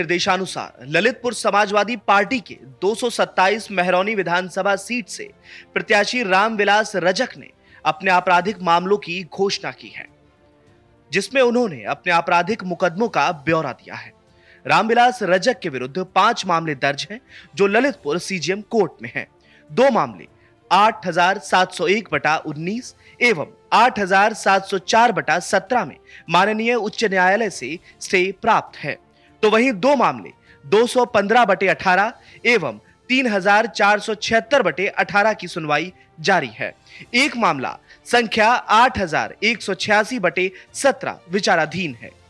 निर्देशानुसार ललितपुर समाजवादी पार्टी के 227 महरौनी विधानसभा सीट से प्रत्याशी रामविलास रजक ने अपने आपराधिक मामलों की घोषणा की है, जिसमें उन्होंने अपने आपराधिक मुकदमों का ब्यौरा दिया है। रामविलास रजक के विरुद्ध 5 मामले दर्ज हैं, जो ललितपुर सीजीएम कोर्ट में हैं। 2 मामले 8701/19 एवं 8704/17 में माननीय उच्च न्यायालय से स्टे प्राप्त है, तो वहीं 2 मामले 215/18 एवं 3476/18 की सुनवाई जारी है। 1 मामला संख्या 8186/17 विचाराधीन है।